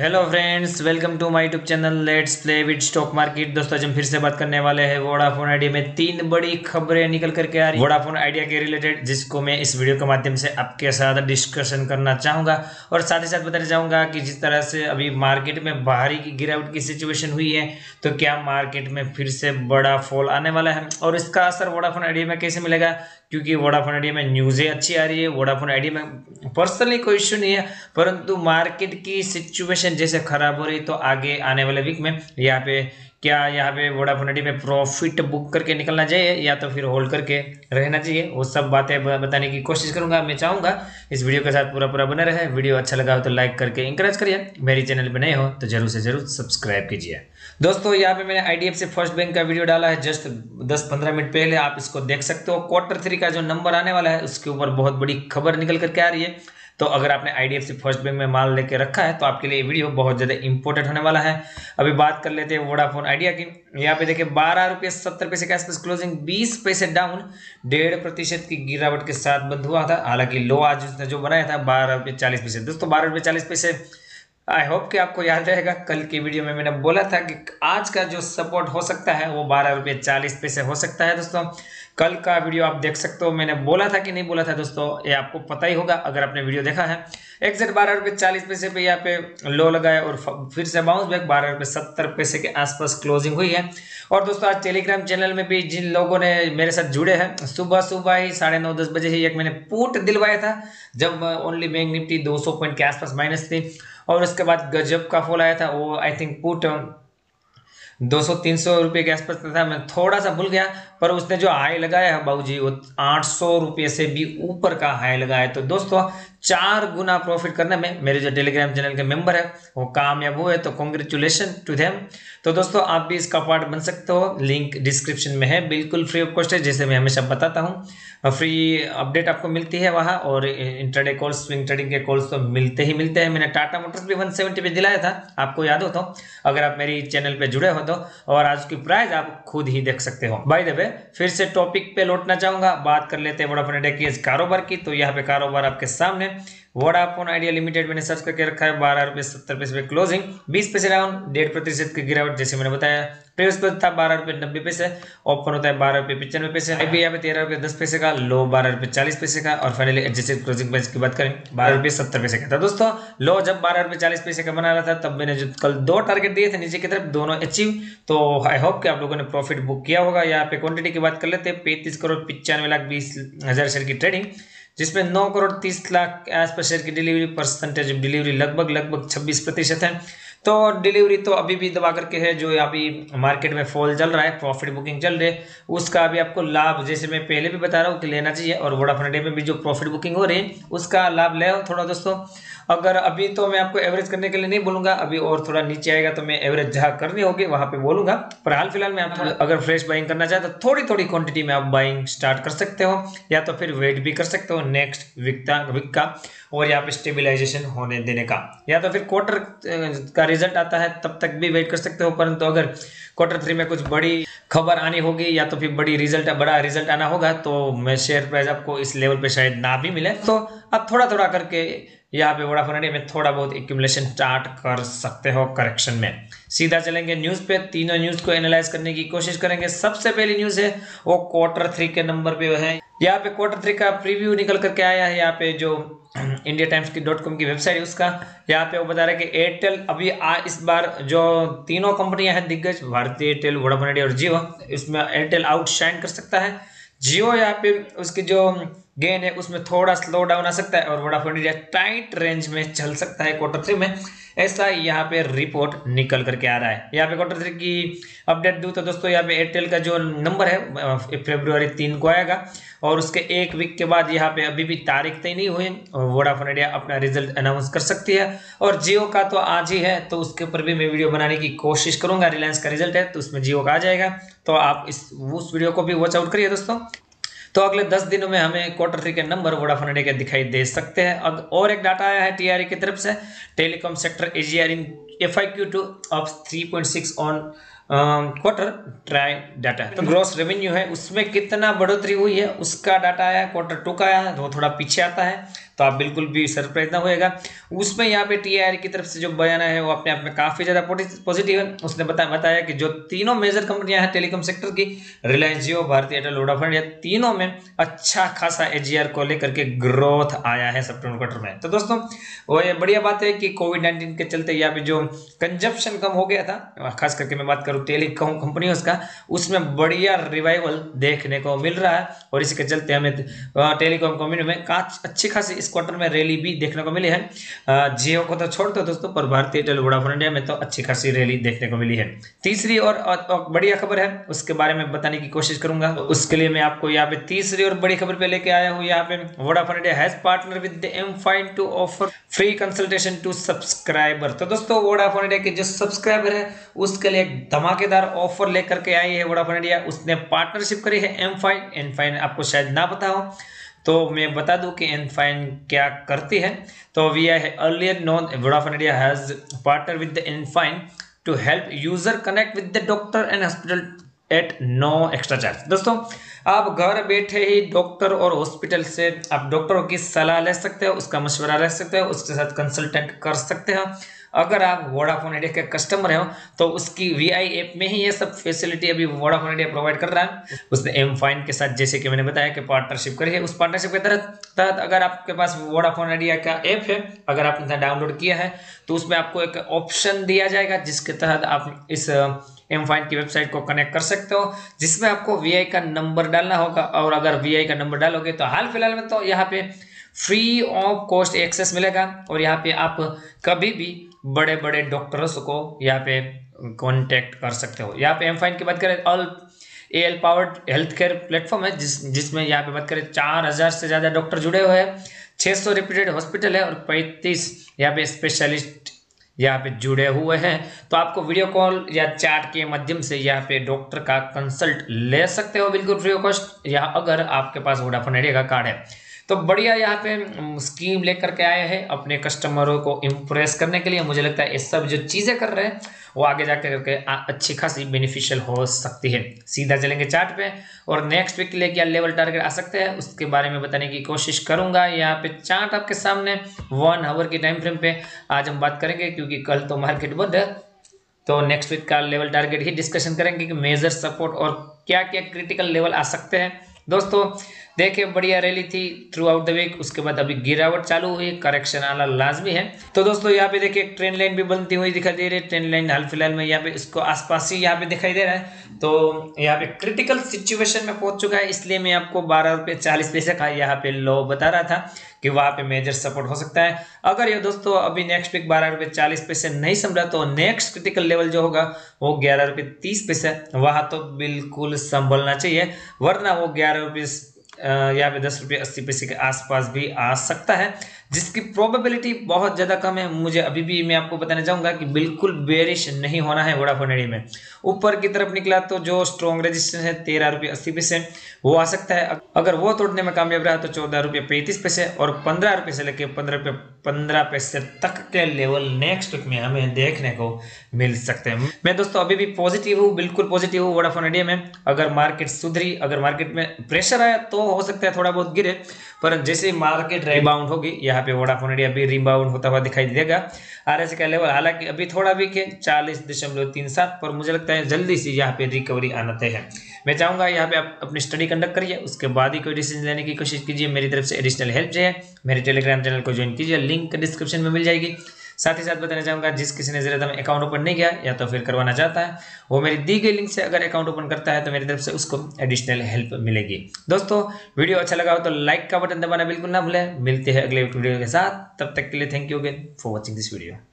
Hello friends, welcome to my YouTube channel let's play with stock market. दोस्तों, आज हम फिर से बात करने वाले हैं वोडाफोन आइडिया में तीन बड़ी खबरें निकल करके आ रही वोडाफोन आइडिया के रिलेटेड, जिसको मैं इस वीडियो के माध्यम से आपके साथ डिस्कशन करना चाहूँगा। और साथ ही साथ बताना चाहूँगा कि जिस तरह से अभी मार्केट में बाहरी की गिरावट की सिचुएशन हुई है, तो क्या मार्केट में फिर से बड़ा फॉल आने वाला है और इसका असर वोडाफोन आइडिया में कैसे मिलेगा, क्योंकि वोडाफोन आइडिया में न्यूज़ें अच्छी आ रही है। वोडाफोन आइडिया में पर्सनली कोई इश्यू नहीं है, परंतु मार्केट की सिचुएशन जैसे खराब हो रही, तो आगे आने वाले वीक में यहाँ पे क्या वोडाफोन आइडिया में प्रॉफिट बुक करके निकलना चाहिए या तो फिर होल्ड करके रहना चाहिए, वो सब बातें बताने की कोशिश करूंगा। मैं चाहूंगा इस वीडियो के साथ पूरा बने रहे। वीडियो अच्छा लगा हो तो लाइक करके इंकरेज करिए। मेरे चैनल पे नए हो तो जरूर से जरूर सब्सक्राइब कीजिए। दोस्तों, यहाँ पे मैंने IDFC फर्स्ट बैंक का वीडियो डाला है जस्ट 10-15 मिनट पहले, आप इसको देख सकते हो। क्वार्टर 3 का जो नंबर आने वाला है उसके ऊपर बहुत बड़ी खबर निकल करके आ रही है। तो अगर आपने IDFC फर्स्ट बैंक में माल लेके रखा है तो आपके लिए वीडियो बहुत ज़्यादा इंपॉर्टेंट होने वाला है। अभी बात कर लेते हैं वोडाफोन आइडिया की। यहाँ पे देखिए 12.70 रुपये के आसपास क्लोजिंग, 20 पैसे डाउन, 1.5% की गिरावट के साथ बंद हुआ था। हालांकि लो आज उसने जो बनाया था 12.40। दोस्तों, 12.40, आई होप कि आपको याद रहेगा कल की वीडियो में मैंने बोला था कि आज का जो सपोर्ट हो सकता है वो 12.40 हो सकता है। दोस्तों, कल का वीडियो आप देख सकते हो। मैंने बोला था कि नहीं बोला था दोस्तों, ये आपको पता ही होगा अगर आपने वीडियो देखा है। एग्जैक्ट 12.40 पे यहाँ पे लो लगाया और फिर से बाउंस बैक 12.70 के आसपास क्लोजिंग हुई है। और दोस्तों, आज टेलीग्राम चैनल में भी जिन लोगों ने मेरे साथ जुड़े हैं, सुबह ही 9:30-10 बजे ही एक मैंने पुट दिलवाया था जब ओनली बैंक निफ्टी 200 पॉइंट के आसपास माइनस थी, और उसके बाद गजब का फॉल आया था। वो आई थिंक पुट 200-300 रुपये के आसपास था, मैं थोड़ा सा भूल गया, पर उसने जो हाई लगाया है बाबू जी वो 800 रुपये से भी ऊपर का हाई लगाया। तो दोस्तों, 4 गुना प्रॉफिट करने में मेरे जो टेलीग्राम चैनल के मेंबर है वो कामयाब हुए, तो कॉन्ग्रेचुलेशन टू देम। तो दोस्तों, आप भी इसका पार्ट बन सकते हो, लिंक डिस्क्रिप्शन में है, बिल्कुल फ्री ऑफ कॉस्ट है। जैसे मैं हमेशा बताता हूँ, फ्री अपडेट आपको मिलती है वहाँ, और इंट्राडे कॉल्स, स्विंग ट्रेडिंग के कॉल्स तो मिलते ही मिलते हैं। मैंने टाटा मोटर्स भी 170 पे दिलाया था, आपको याद हो तो, अगर आप मेरी चैनल पर जुड़े हो तो, और आज की प्राइस आप खुद ही देख सकते हो। बाय द वे, फिर से टॉपिक पे लौटना चाहूँगा। बात कर लेते हैं वोडाफोन आइडिया की इस कारोबार की। तो यहाँ पे कारोबार आपके सामने, वोडाफोन आइडिया लिमिटेड मैंने सर्च करके रखा है, 12.70 पे क्लोजिंग, 20 पैसे डाउन, 1.5% की गिरावट, जैसे मैंने बताया। प्रीवियस पर था 12.90, ओपन होता है 12.95, अभी यहाँ पे 13.10 का लो, 12.40 का, और फाइनली एडजस्टेड क्लोजिंग प्राइस की बात करें 12.70 का। तो दोस्तों, लो जब 12.40 का बना रहा था तब मैंने जो कल 2 टारगेट दिए थे नीचे की तरफ, दोनों अचीव। तो आई होप कि आप लोगों ने प्रॉफिट बुक किया होगा। यहाँ पे क्वांटिटी की बात कर लेते हैं, 35,95,20,000 शेयर की ट्रेडिंग, जिसमें 9.30 करोड़ के आसपास शेयर की डिलीवरी, परसेंटेज ऑफ डिलीवरी लगभग 26% है। तो डिलीवरी तो अभी भी दबा करके है, जो अभी मार्केट में फॉल चल रहा है, प्रॉफिट बुकिंग चल रही है, उसका अभी आपको लाभ, जैसे मैं पहले भी बता रहा हूँ कि लेना चाहिए। और वोडाफोन आइडिया में भी जो प्रॉफिट बुकिंग हो रही है उसका लाभ ले थोड़ा दोस्तों। अगर अभी तो मैं आपको एवरेज करने के लिए नहीं बोलूँगा, अभी और थोड़ा नीचे आएगा तो मैं एवरेज जहाँ करनी होगी वहाँ पर बोलूँगा, पर हाल फिलहाल मैं आप अगर फ्रेश बाइंग करना चाहे तो थोड़ी क्वान्टिटी में आप बाइंग स्टार्ट कर सकते हो, या तो फिर वेट भी कर सकते हो नेक्स्ट वीक का, और यहाँ पे स्टेबिलाईजेशन होने देने का, या तो फिर क्वार्टर का रिजल्ट आता है तब तक भी वेट कर सकते हो। परंतु अगर क्वार्टर 3 में कुछ बड़ी खबर आनी होगी या तो फिर बड़ा रिजल्ट आना होगा, तो मैं शेयर प्राइस आपको इस लेवल पे शायद ना भी मिले, तो आप थोड़ा करके यहाँ पे वोडाफोन आइडिया में थोड़ा बहुत एक्यूमुलेशन स्टार्ट कर सकते हो करेक्शन में। सीधा चलेंगे न्यूज़ पे, तीनों न्यूज़ को एनालाइज करने की कोशिश करेंगे। सबसे पहली न्यूज़ है वो क्वार्टर 3 के नंबर पे है। यहाँ पे क्वार्टर 3 का प्रीव्यू निकल करके आया है, यहाँ पे जो indiatimes.com की वेबसाइट है उसका। यहाँ पे वो बता रहा है कि एयरटेल अभी इस बार जो तीनों कंपनियां हैं दिग्गज, भारती एयरटेल, वोडाफोन आइडिया और जियो, इसमें एयरटेल आउटशाइन कर सकता है। जियो यहाँ पे उसकी जो गेन है उसमें थोड़ा स्लो डाउन आ सकता है, और वोडाफोन आइडिया टाइट रेंज में चल सकता है क्वार्टर 3 में, ऐसा यहाँ पे रिपोर्ट निकल करके आ रहा है। यहाँ पे क्वार्टर 3 की अपडेट दूँ तो दोस्तों, यहाँ पे एयरटेल का जो नंबर है फेब्रुअरी 3 को आएगा, और उसके 1 वीक के बाद, यहाँ पे अभी भी तारीख तय नहीं हुई, वोडाफोन आइडिया अपना रिजल्ट अनाउंस कर सकती है। और जियो का तो आज ही है, तो उसके ऊपर भी मैं वीडियो बनाने की कोशिश करूँगा। रिलायंस का रिजल्ट है तो उसमें जियो का आ जाएगा, तो आप उस वीडियो को भी वॉच आउट करिए दोस्तों। तो अगले 10 दिनों में हमें क्वार्टर 3 के नंबर वोडाफोन आइडिया के दिखाई दे सकते हैं। अब और एक डाटा आया है TRAI की तरफ से, telecom sector AGR in FIQ2 up 3.6 on quarter TRAI data. तो ग्रॉस रेवेन्यू है उसमें कितना बढ़ोतरी हुई है उसका डाटा आया, क्वार्टर 2 का आया, वो थोड़ा पीछे आता है। तो आप बिल्कुल भी सरप्राइज ना होएगा। उसमें यहाँ पे टीआरआई की तरफ से जो बयान है वो अपने आप में काफ़ी ज़्यादा पॉजिटिव है। उसने बताया कि जो तीनों मेजर कंपनियां हैं टेलीकॉम सेक्टर की, रिलायंस जियो, भारती एयरटेल, वोडाफोन, या तीनों में अच्छा खासा एजीआर को लेकर के ग्रोथ आया है सेप्टेम्बर क्वार्टर में। तो दोस्तों वो ये बढ़िया बात है कि कोविड-19 के चलते यहाँ पे जो कंजप्शन कम हो गया था, खास करके मैं बात करूँ टेलीकॉम कंपनियों का, उसमें बढ़िया रिवाइवल देखने को मिल रहा है और इसी के चलते हमें टेलीकॉम कंपनी में अच्छी खासी इस क्वार्टर में रैली भी देखने को मिली है। जियो को तो छोड़ दो दोस्तों, पर भारतीय एयरटेल, वोडाफोन इंडिया में तो अच्छी खासी रैली देखने को मिली है। तीसरी और बढ़िया खबर है, उसके बारे में बताने की कोशिश करूंगा। उसके लिए मैं आपको यहाँ पे तीसरी और बड़ी खबर पे लेके आया हूँ। यहाँ पे Vodafone India has partner with mfine to offer free consultation to subscriber. तो दोस्तों वोडाफोन इंडिया के जो सब्सक्राइबर है उसके लिए एक धमाकेदार ऑफर लेकर के आई है वोडाफोन इंडिया। उसने पार्टनरशिप करी है mfine, आपको शायद ना पता हो तो मैं बता दूं कि mfine क्या करती है। तो V I earlier known Vodafone India has partner with the mfine to help user connect with the doctor and hospital at no extra charge. दोस्तों आप घर बैठे ही डॉक्टर और हॉस्पिटल से आप डॉक्टरों की सलाह ले सकते हो, उसका मशवरा ले सकते हो, उसके साथ कंसल्टेंट कर सकते हो। अगर आप वोडाफोन इंडिया के कस्टमर हो तो उसकी वीआई ऐप में ही ये सब फैसिलिटी अभी वोडाफोन इंडिया प्रोवाइड कर रहा है। उसने mfine के साथ, जैसे कि मैंने बताया कि पार्टनरशिप करी है, उस पार्टनरशिप के तहत अगर आपके पास वोडाफोन इंडिया का ऐप है, अगर आपने डाउनलोड किया है तो उसमें आपको एक ऑप्शन दिया जाएगा जिसके तहत आप इस mfine की वेबसाइट को कनेक्ट कर सकते हो, जिसमें आपको वीआई का नंबर डालना होगा। और अगर वीआई का नंबर डालोगे तो हाल फिलहाल में तो यहाँ पे फ्री ऑफ कॉस्ट एक्सेस मिलेगा और यहाँ पे आप कभी भी बड़े बड़े डॉक्टर्स को यहाँ पे कांटेक्ट कर सकते हो। यहाँ पे mfine की बात करें, AI powered health care platform है जिसमें यहाँ पे बात करें 4000 से ज़्यादा डॉक्टर जुड़े हुए हैं, 600 रिप्यूटेड हॉस्पिटल है और 35 यहाँ पे स्पेशलिस्ट यहाँ पे जुड़े हुए हैं। तो आपको वीडियो कॉल या चैट के माध्यम से यहाँ पे डॉक्टर का कंसल्ट ले सकते हो बिल्कुल फ्री ऑफ कॉस्ट, या अगर आपके पास वोडाफोन आइडिया का कार्ड है। तो बढ़िया यहाँ पे स्कीम लेकर के आए हैं अपने कस्टमरों को इम्प्रेस करने के लिए। मुझे लगता है ये सब जो चीज़ें कर रहे हैं वो आगे जाकर करके अच्छी खासी बेनिफिशियल हो सकती है। सीधा चलेंगे चार्ट पे और नेक्स्ट वीक के लिए क्या लेवल टारगेट आ सकते हैं उसके बारे में बताने की कोशिश करूंगा। यहाँ पे चार्ट आपके सामने 1 आवर की टाइम फ्रेम पे आज हम बात करेंगे, क्योंकि कल तो मार्केट बंद है। तो नेक्स्ट वीक का लेवल टारगेट ही डिस्कशन करेंगे कि मेजर सपोर्ट और क्या क्या क्रिटिकल लेवल आ सकते हैं। दोस्तों देखिए बढ़िया रैली थी थ्रू आउट द वीक, उसके बाद अभी गिरावट चालू हुई, करेक्शन आना लाजमी है। तो दोस्तों यहाँ पे देखिए ट्रेंड लाइन भी बनती हुई दिखाई दे रही है। ट्रेंड लाइन हाल फिलहाल में यहाँ पे इसको आसपास ही यहाँ पे दिखाई दे रहा है। तो यहाँ पे क्रिटिकल सिचुएशन में पहुंच चुका है, इसलिए मैं आपको 12.40 रुपये का यहाँ पे लो बता रहा था कि वहाँ पे मेजर सपोर्ट हो सकता है। अगर ये दोस्तों अभी नेक्स्ट वीक 12.40 रुपये नहीं समझा तो नेक्स्ट क्रिटिकल लेवल जो होगा वो 11.30 रुपये, वहाँ तो बिल्कुल संभलना चाहिए, वरना वो 11 रुपये या फिर 10.80 रुपये के आसपास भी आ सकता है, जिसकी प्रोबेबिलिटी बहुत ज़्यादा कम है। मुझे अभी भी मैं आपको बताना चाहूँगा कि बिल्कुल बेरिश नहीं होना है वोडाफोन आइडिया में। ऊपर की तरफ निकला तो जो स्ट्रॉन्ग रेजिस्टेंस है 13.80 रुपये वो आ सकता है, अगर वो तोड़ने में कामयाब रहा तो 14.35 रुपये और 15 रुपये से लेकर 15.15 रुपये तक के लेवल नेक्स्ट वीक में हमें देखने को मिल सकते हैं। मैं दोस्तों अभी भी पॉजिटिव हूँ, बिल्कुल पॉजिटिव हूँ वोडाफोन आइडिया में। अगर मार्केट सुधरी, अगर मार्केट में प्रेशर आया तो हो सकता है थोड़ा बहुत गिरे, पर जैसे मार्केट रिबाउंड होगी यहाँ पे वोडाफोन इंडिया भी रिबाउंड होता हुआ दिखाई देगा। आरएसआई का लेवल हालांकि अभी थोड़ा वीक है 40.37, पर मुझे लगता है जल्दी से यहाँ पे रिकवरी आना तय है। मैं चाहूँगा यहाँ पे आप अपनी स्टडी कंडक्ट करिए, उसके बाद ही कोई डिसीजन लेने की कोशिश कीजिए। मेरी तरफ से एडिशनल हेल्प चाहिए, मेरे टेलीग्राम चैनल को ज्वाइन कीजिए, लिंक डिस्क्रिप्शन में मिल जाएगी। साथ ही साथ बताना चाहूँगा जिस किसी ने ज़रिए हमें अकाउंट ओपन नहीं किया या तो फिर करवाना चाहता है, वो मेरी दी गई लिंक से अगर अकाउंट ओपन करता है तो मेरी तरफ से उसको एडिशनल हेल्प मिलेगी। दोस्तों वीडियो अच्छा लगा हो तो लाइक का बटन दबाना बिल्कुल ना भूलें। मिलते हैं अगले वीडियो के साथ, तब तक के लिए thank you again for watching this video.